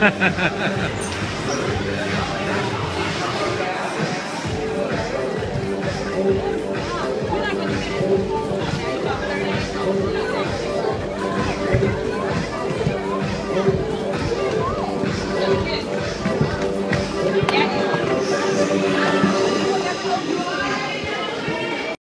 Ha, ha, ha, ha.